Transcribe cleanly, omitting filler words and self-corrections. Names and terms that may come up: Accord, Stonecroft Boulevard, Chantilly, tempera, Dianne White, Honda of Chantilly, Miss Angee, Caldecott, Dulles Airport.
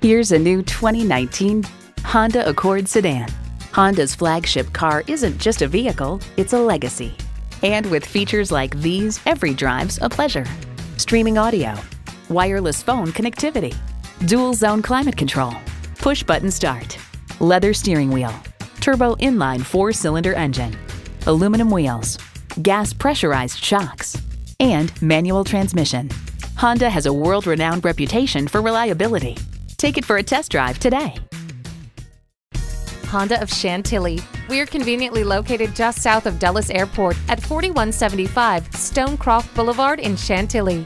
Here's a new 2019 Honda Accord sedan. Honda's flagship car isn't just a vehicle, it's a legacy. And with features like these, every drive's a pleasure. Streaming audio, wireless phone connectivity, dual-zone climate control, push-button start, leather steering wheel, turbo inline four-cylinder engine, aluminum wheels, gas pressurized shocks, and manual transmission. Honda has a world-renowned reputation for reliability. Take it for a test drive today. Honda of Chantilly. We are conveniently located just south of Dulles Airport at 4175 Stonecroft Boulevard in Chantilly.